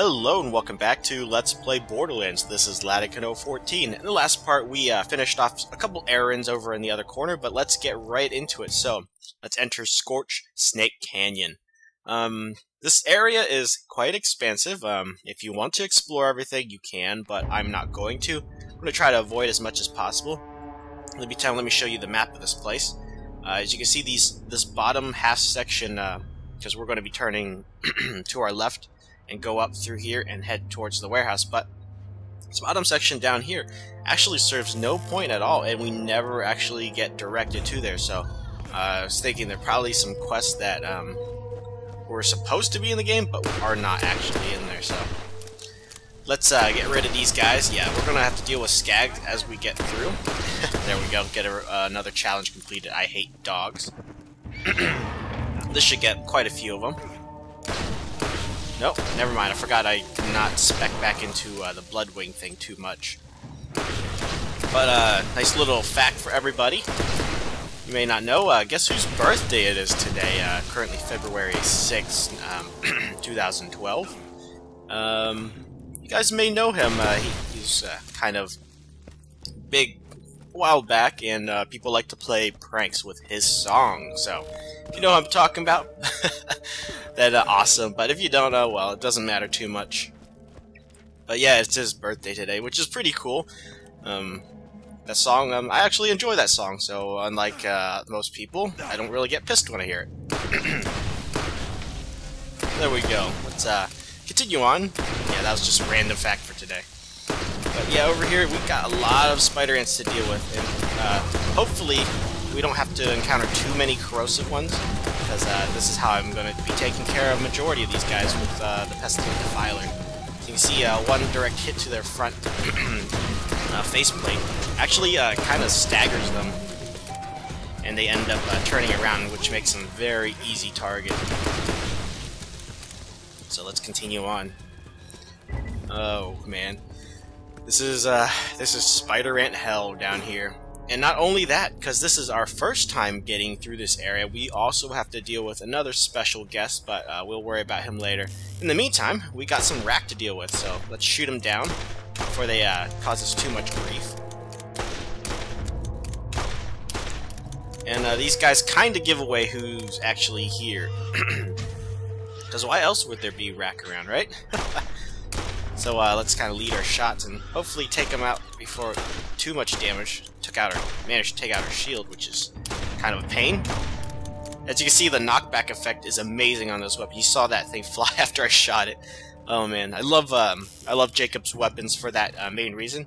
Hello and welcome back to Let's Play Borderlands. This is Ladekhan014. In the last part we finished off a couple errands over in the other corner, but let's get right into it. So, let's enter Scorched Snake Canyon. This area is quite expansive. If you want to explore everything, you can, but I'm not going to. I'm going to try to avoid as much as possible. In the meantime, let me show you the map of this place. As you can see, this bottom half section, because we're going to be turning to our left and go up through here and head towards the warehouse, but this bottom section down here actually serves no point at all, and we never actually get directed to there. So I was thinking there are probably some quests that were supposed to be in the game but are not actually in there. So let's get rid of these guys. Yeah, we're gonna have to deal with Skag as we get through. There we go, get another challenge completed. I hate dogs. This should get quite a few of them. Nope, never mind. I forgot I did not spec back into the Bloodwing thing too much. But, nice little fact for everybody. You may not know, guess whose birthday it is today? Currently February 6th, 2012. You guys may know him. He's kind of big a while back, and people like to play pranks with his song, so if you know what I'm talking about, that's awesome. But if you don't know, well, it doesn't matter too much. But yeah, it's his birthday today, which is pretty cool. That song, I actually enjoy that song, so unlike most people, I don't really get pissed when I hear it. There we go. Let's continue on. Yeah, that was just a random fact for today. But yeah, over here, we've got a lot of spider ants to deal with, and hopefully we don't have to encounter too many corrosive ones, because this is how I'm going to be taking care of the majority of these guys with the Pestilent Defiler. So you can see one direct hit to their front faceplate actually kind of staggers them, and they end up turning around, which makes them very easy target. So let's continue on. Oh man, this is spider ant hell down here. And not only that, because this is our first time getting through this area, we also have to deal with another special guest, but we'll worry about him later. In the meantime, we got some Rakk to deal with, so let's shoot him down before they cause us too much grief. And these guys kind of give away who's actually here. Because why else would there be Rakk around, right? So let's kind of lead our shots and hopefully take them out before too much damage. Managed to take out her shield, which is kind of a pain. As you can see, the knockback effect is amazing on this weapon. You saw that thing fly after I shot it. Oh man, I love Jacob's weapons for that main reason.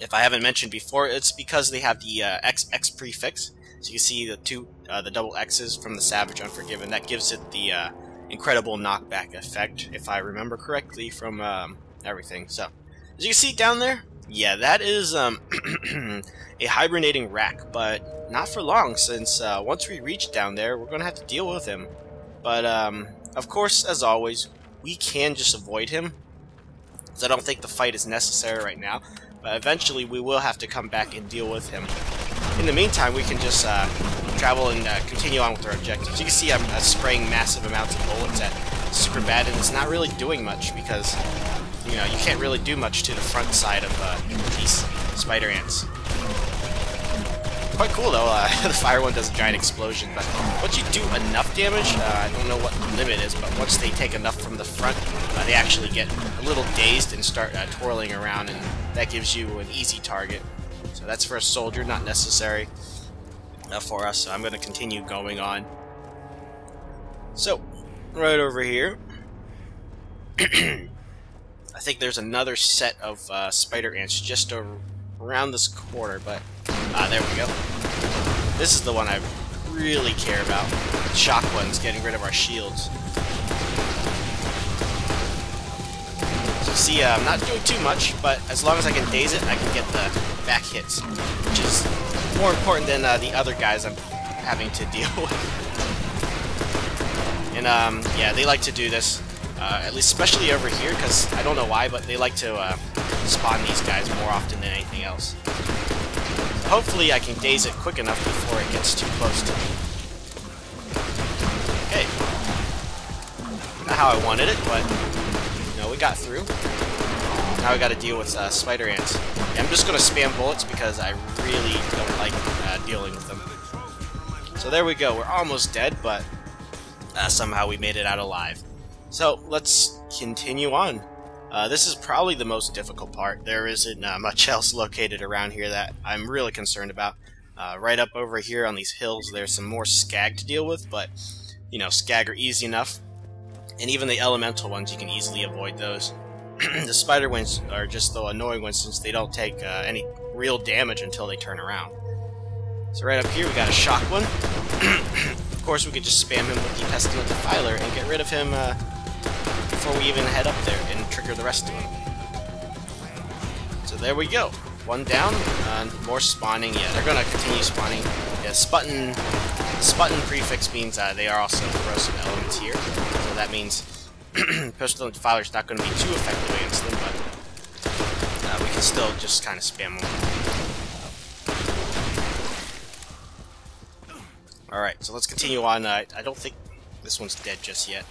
If I haven't mentioned before, it's because they have the XX prefix. So you can see the double X's from the Savage Unforgiven. That gives it the incredible knockback effect, if I remember correctly from everything. So as you can see down there. Yeah, that is a hibernating Rakk, but not for long, since once we reach down there, we're going to have to deal with him. But, of course, as always, we can just avoid him, because I don't think the fight is necessary right now, but eventually we will have to come back and deal with him. In the meantime, we can just travel and continue on with our objectives. You can see I'm spraying massive amounts of bullets at super bad, and it's not really doing much, because you know, you can't really do much to the front side of these spider ants. Quite cool though, the fire one does a giant explosion, but once you do enough damage, I don't know what the limit is, but once they take enough from the front, they actually get a little dazed and start twirling around, and that gives you an easy target. So that's for a soldier, not necessary for us, so I'm going to continue going on. So, right over here. I think there's another set of spider ants just around this corner, but there we go. This is the one I really care about. The shock one's getting rid of our shields. So see, I'm not doing too much, but as long as I can daze it, I can get the back hits, which is more important than the other guys I'm having to deal with. And yeah, they like to do this. At least especially over here, because I don't know why, but they like to spawn these guys more often than anything else. Hopefully I can daze it quick enough before it gets too close to me. Okay. Not how I wanted it, but you know, got through. Now we got to deal with spider ants. Yeah, I'm just going to spam bullets because I really don't like dealing with them. So there we go. We're almost dead, but somehow we made it out alive. So let's continue on. This is probably the most difficult part. There isn't much else located around here that I'm really concerned about. Right up over here on these hills, there's some more skag to deal with, but, you know, skag are easy enough. And even the elemental ones, you can easily avoid those. The spider ones are just the annoying ones since they don't take any real damage until they turn around. So right up here, we got a shock one. Of course, we could just spam him with the Pestilent Defiler and get rid of him before we even head up there and trigger the rest of them. So there we go. One down, more spawning. Yeah, they're gonna continue spawning. Yeah, Sputton prefix means they are also corrosive elements here, so that means Pestilent Defiler is not going to be too effective against them, but we can still just kind of spam them. All right, so let's continue on. I don't think this one's dead just yet.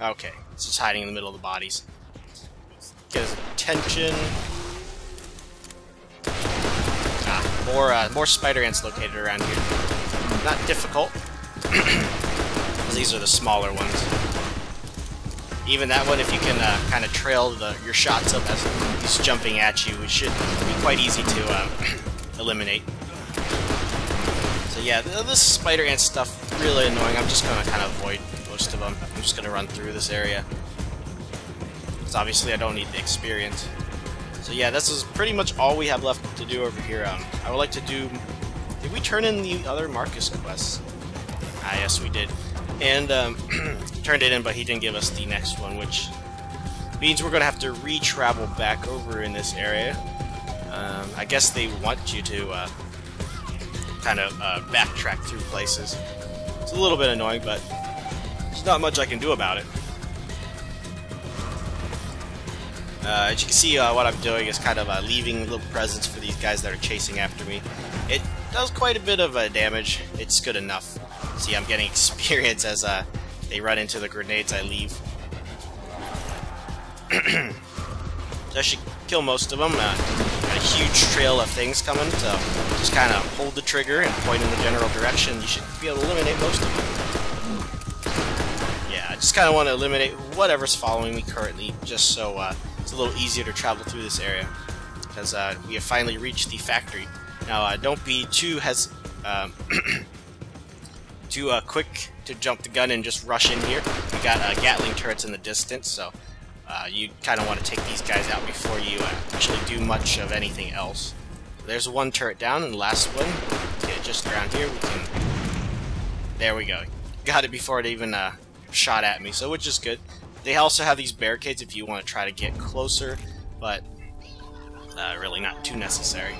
Okay, it's just hiding in the middle of the bodies. Get his attention. More spider ants located around here. Not difficult. These are the smaller ones. Even that one, if you can kind of trail your shots up as he's jumping at you, it should be quite easy to eliminate. So yeah, this spider ant stuff really annoying. I'm just going to kind of avoid most of them. I'm just going to run through this area. Because obviously I don't need the experience. So yeah, this is pretty much all we have left to do over here. I would like to do... Did we turn in the other Marcus quests? Ah, yes, we did. And turned it in, but he didn't give us the next one, which means we're going to have to re-travel back over in this area. I guess they want you to kind of backtrack through places. It's a little bit annoying, but there's not much I can do about it. As you can see, what I'm doing is kind of leaving little presents for these guys that are chasing after me. It does quite a bit of damage. It's good enough. See, I'm getting experience as they run into the grenades I leave. So I should kill most of them. Got a huge trail of things coming, so just kind of hold the trigger and point in the general direction. You should be able to eliminate most of them. Yeah, I just kind of want to eliminate whatever's following me currently, just so... it's a little easier to travel through this area because we have finally reached the factory. Now, don't be too quick to jump the gun and just rush in here. We got Gatling turrets in the distance, so you kind of want to take these guys out before you actually do much of anything else. So there's one turret down, and the last one. Get it just around here. We can. There we go. Got it before it even shot at me, so which is good. They also have these barricades if you want to try to get closer, but really not too necessary.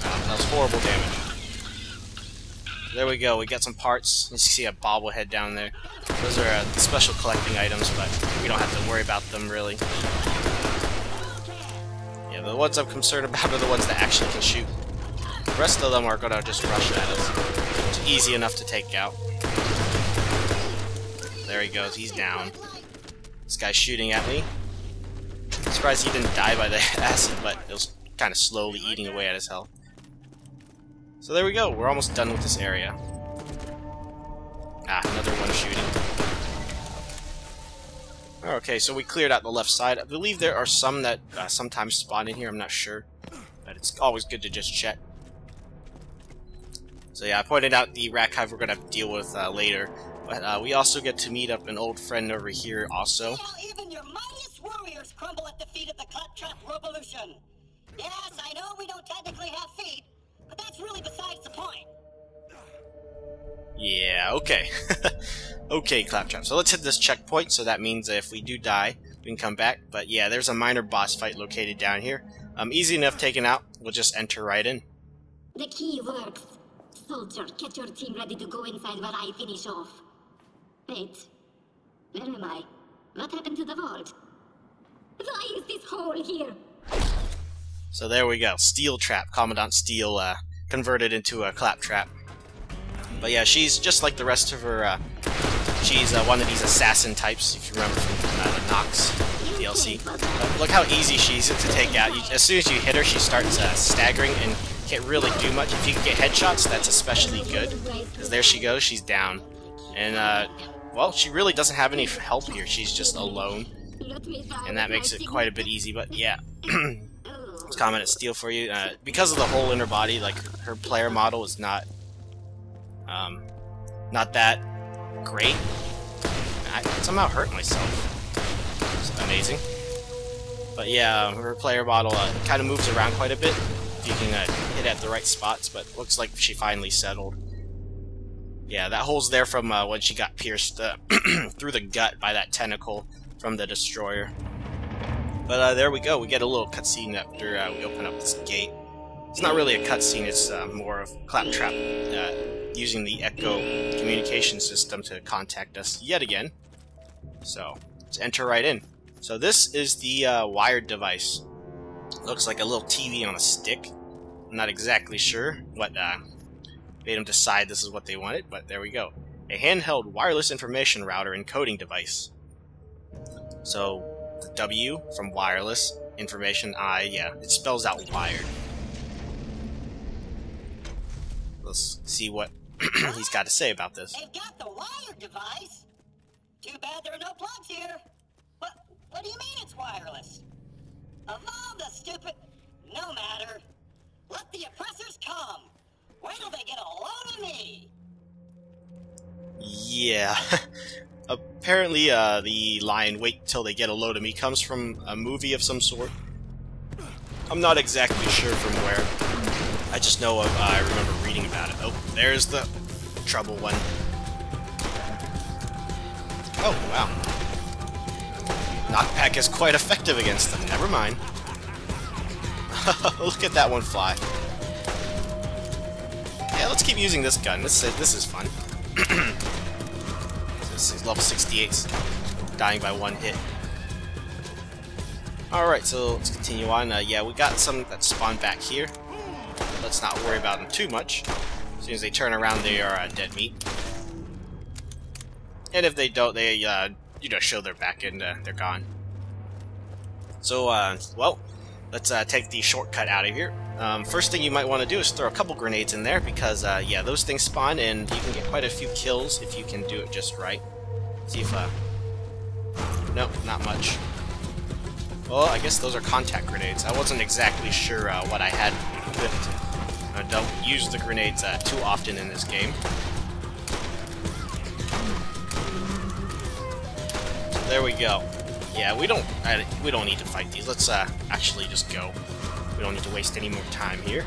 That was horrible damage. There we go, we got some parts. You see a bobblehead down there. Those are special collecting items, but we don't have to worry about them really. Yeah, the ones I'm concerned about are the ones that actually can shoot. The rest of them are going to just rush at us. It's easy enough to take out. There he goes, he's down. This guy's shooting at me. I'm surprised he didn't die by the acid, but it was kind of slowly eating away at his health. So there we go, we're almost done with this area. Ah, another one shooting. Okay, so we cleared out the left side. I believe there are some that sometimes spawn in here, I'm not sure. But it's always good to just check. So yeah, I pointed out the Rakk Hive we're going to deal with later. But we also get to meet up an old friend over here also. Now even your mightiest warriors crumble at the feet of the Claptrap Revolution. Yes, I know we don't technically have feet, but that's really besides the point. Yeah, okay. Okay, Claptrap. So let's hit this checkpoint, so that means if we do die, we can come back. But yeah, there's a minor boss fight located down here. Easy enough taken out. We'll just enter right in. The key works. Soldier, get your team ready to go inside where I finish off. Wait, where am I? What happened to the vault? Why is this hole here? So there we go, Steel Trap, Commandant Steele converted into a Claptrap. But yeah, she's just like the rest of her She's one of these assassin types, if you remember from the Nox DLC. But look how easy she is to take out. As soon as you hit her, she starts staggering and can't really do much. If you can get headshots, that's especially good. Because there she goes, she's down. And, well, she really doesn't have any help here. She's just alone. And that makes it quite a bit easy, but yeah. It's Commandant Steele for you. Because of the whole inner body, like, her player model is not that great. I somehow hurt myself. It's amazing. But yeah, her player model kind of moves around quite a bit. If you can hit at the right spots, but looks like she finally settled. Yeah, that hole's there from when she got pierced through the gut by that tentacle from the destroyer. But there we go, we get a little cutscene after we open up this gate. It's not really a cutscene, it's more of Claptrap using the Echo communication system to contact us yet again. So, let's enter right in. So this is the wired device. Looks like a little TV on a stick. I'm not exactly sure what made them decide this is what they wanted, but there we go. A handheld wireless information router encoding device. So, the W from wireless, information I, yeah, it spells out wired. Let's see what he's got to say about this. They've got the wired device? Too bad there are no plugs here. What do you mean it's wireless? Of all the stupid... No matter. Let the oppressors come. Wait till they get a load of me. Yeah. Apparently, the line, wait till they get a load of me, comes from a movie of some sort. I'm not exactly sure from where. I just know of, I remember reading about it. Oh, there's the trouble one. Oh, wow. Knockback is quite effective against them. Never mind. Look at that one fly. Yeah, let's keep using this gun. This is fun. This is level 68, dying by one hit. Alright, so let's continue on. Yeah, we got some that spawn back here. Let's not worry about them too much. As soon as they turn around, they are dead meat. And if they don't, they you know, show their back and they're gone. So, well, let's take the shortcut out of here. First thing you might want to do is throw a couple grenades in there because, yeah, those things spawn and you can get quite a few kills if you can do it just right. See if, nope, not much. Well, I guess those are contact grenades. I wasn't exactly sure what I had equipped. I don't use the grenades too often in this game. So there we go. Yeah, we don't need to fight these. Let's actually just go. We don't need to waste any more time here.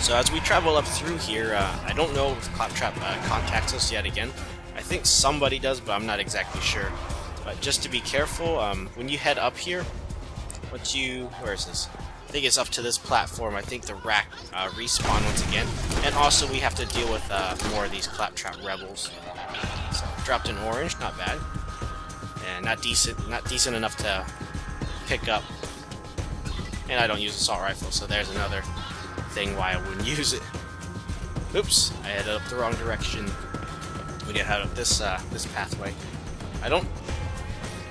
So as we travel up through here, I don't know if Claptrap contacts us yet again. I think somebody does, but I'm not exactly sure. But just to be careful, when you head up here, once you... where is this? I think it's up to this platform. I think the Rakk respawn once again. And also we have to deal with more of these Claptrap rebels. So, dropped an orange, not bad. And not decent enough to pick up. And I don't use assault rifle, so there's another thing why I wouldn't use it. Oops, I headed up the wrong direction. We need to head up this this pathway. I'm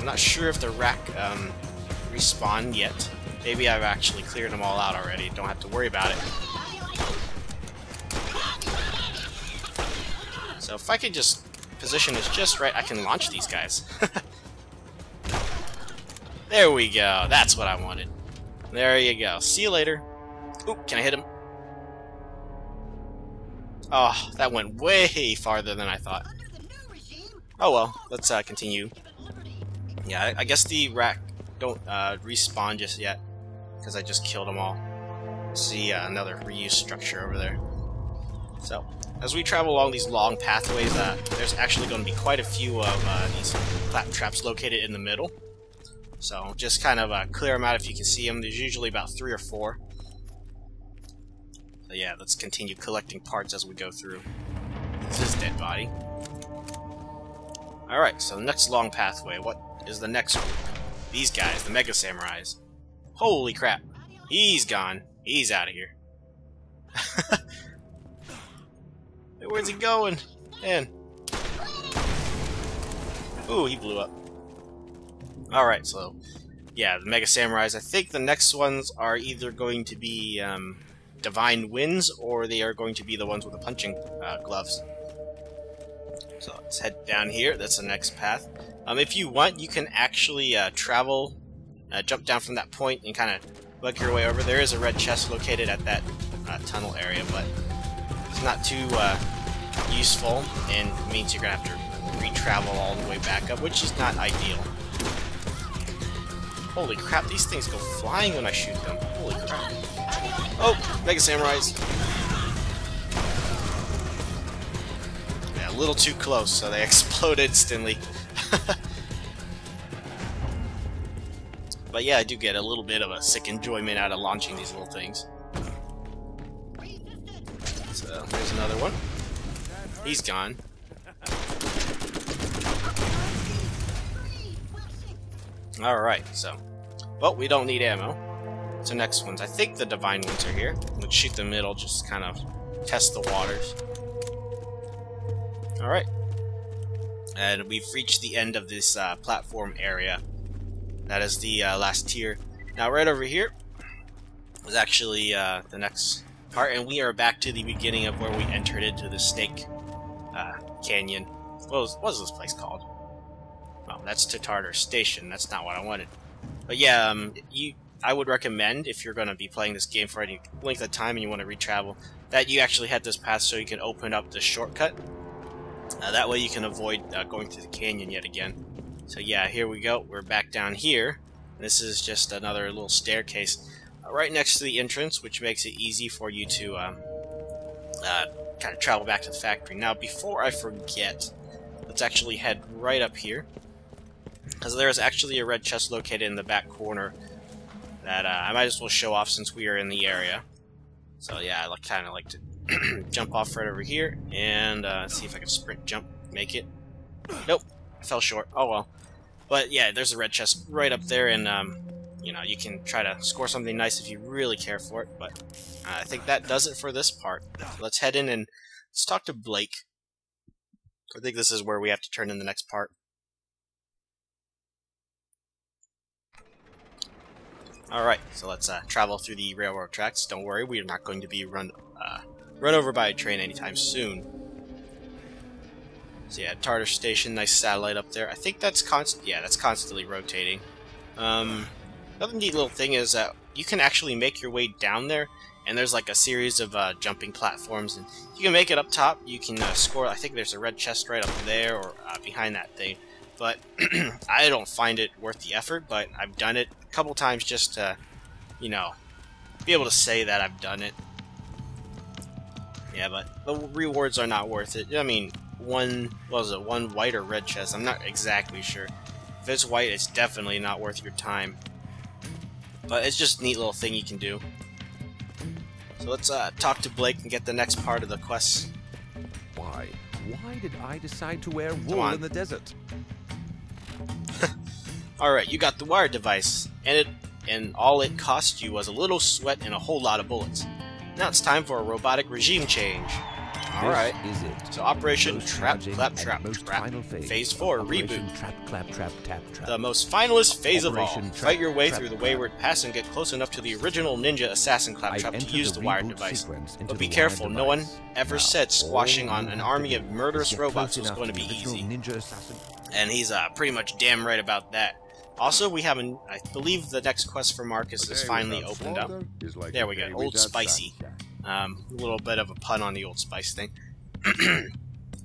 not sure if the Rakk respawn yet. Maybe I've actually cleared them all out already. Don't have to worry about it. So if I could just position this just right, I can launch these guys. There we go. That's what I wanted. There you go. See you later. Oop, can I hit him? Oh, that went way farther than I thought. Oh well, let's continue. Yeah, I guess the Rakk don't respawn just yet, because I just killed them all. See another reuse structure over there. So, as we travel along these long pathways, there's actually going to be quite a few of these claptraps located in the middle. So just kind of clear them out if you can see them. There's usually about 3 or 4. So yeah, let's continue collecting parts as we go through. This is dead body. Alright, so the next long pathway. What is the next group? These guys, the Mega Samurais. Holy crap. He's gone. He's out of here. Where's he going? Man. Ooh, he blew up. Alright, so, yeah, the Mega Samurais. I think the next ones are either going to be Divine Winds, or they are going to be the ones with the punching gloves. So let's head down here. That's the next path. If you want, you can actually travel, jump down from that point and kind of bug your way over. There is a red chest located at that tunnel area, but it's not too useful, and means you're going to have to re-travel all the way back up, which is not ideal. Holy crap, these things go flying when I shoot them. Holy crap. Oh, Mega Samurais. Yeah, a little too close, so they explode instantly. But yeah, I do get a little bit of a sick enjoyment out of launching these little things. So, there's another one. He's gone. Alright, so. Well, we don't need ammo. So next ones. I think the Divine Ones are here. Let's shoot the middle, just kind of test the waters. Alright. And we've reached the end of this platform area. That is the last tier. Now right over here is actually the next part, and we are back to the beginning of where we entered into the Snake Canyon. What was this place called? Oh, that's Tartarus Station. That's not what I wanted. But yeah, I would recommend, if you're going to be playing this game for any length of time and you want to retravel, that you actually head this path so you can open up the shortcut. That way you can avoid going through the canyon yet again. So yeah, here we go. We're back down here. This is just another little staircase right next to the entrance, which makes it easy for you to kind of travel back to the factory. Now, before I forget, let's actually head right up here, because there is actually a red chest located in the back corner that I might as well show off since we are in the area. So yeah, I kind of like to jump off right over here and see if I can sprint jump, make it. Nope, I fell short. Oh well. But yeah, there's a red chest right up there, and you know, you can try to score something nice if you really care for it. But I think that does it for this part. Let's head in and let's talk to Blake. I think this is where we have to turn in the next part. Alright, so let's travel through the railroad tracks. Don't worry, we are not going to be run over by a train anytime soon. So yeah, Tartarus Station, nice satellite up there. I think that's constantly rotating. Another neat little thing is that you can actually make your way down there, and there's like a series of jumping platforms, and you can make it up top. You can score. I think there's a red chest right up there or behind that thing. But I don't find it worth the effort, but I've done it a couple times just to, you know, be able to say that I've done it. Yeah, but the rewards are not worth it. I mean, one white or red chest? I'm not exactly sure. If it's white, it's definitely not worth your time. But it's just a neat little thing you can do. So let's talk to Blake and get the next part of the quest. Why did I decide to wear wool in the desert? Alright, you got the wired device, and all it cost you was a little sweat and a whole lot of bullets. Now it's time for a robotic regime change. Alright, so Operation Trap, Claptrap, Phase 4, Reboot. The most finalist phase of all. Fight your way through the wayward pass and get close enough to the original ninja assassin Claptrap to use the wired device. But be careful, no one ever said squashing on an army of murderous robots was going to be easy. And he's pretty much damn right about that. Also, we have I believe the next quest for Marcus is finally opened up. There we go, Old Spicy. A little bit of a pun on the Old Spice thing.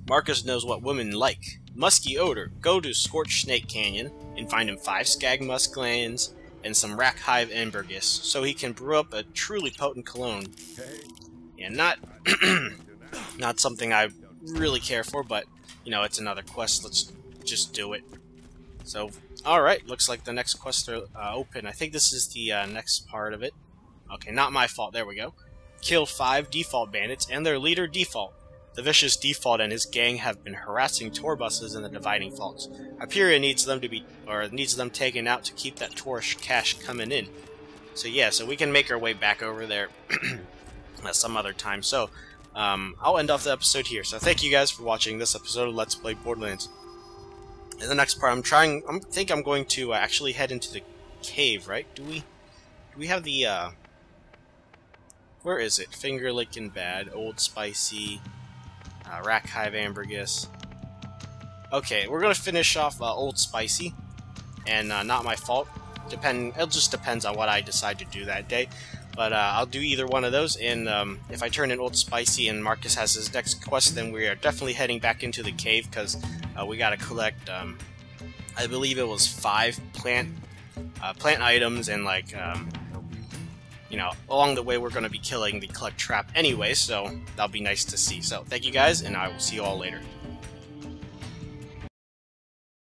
Marcus knows what women like. Musky odor. Go to Scorched Snake Canyon and find him 5 Skag Musk glands and some Rakk Hive Ambergris, so he can brew up a truly potent cologne. Yeah, not something I really care for, but, you know, it's another quest. Let's just do it. So, alright, looks like the next quests are open. I think this is the next part of it. Okay, not my fault. There we go. Kill 5 default bandits and their leader, Default. The Vicious Default and his gang have been harassing tour buses in the Dividing Faults. Hyperion needs them taken out to keep that tourist cash coming in. So yeah, so we can make our way back over there some other time. So I'll end off the episode here. So thank you guys for watching this episode of Let's Play Borderlands. in the next part, I think I'm going to actually head into the cave, right? Do we have the where is it? Finger Lickin' Bad, Old Spicy, Rakk Hive Ambergris. Okay, we're gonna finish off Old Spicy, and Not My Fault. It just depends on what I decide to do that day, but I'll do either one of those. And if I turn in Old Spicy and Marcus has his next quest, then we are definitely heading back into the cave, because we gotta collect, I believe it was 5 plant items, and like, you know, along the way we're gonna be killing the Claptrap anyway, so that'll be nice to see. So thank you guys, and I will see you all later.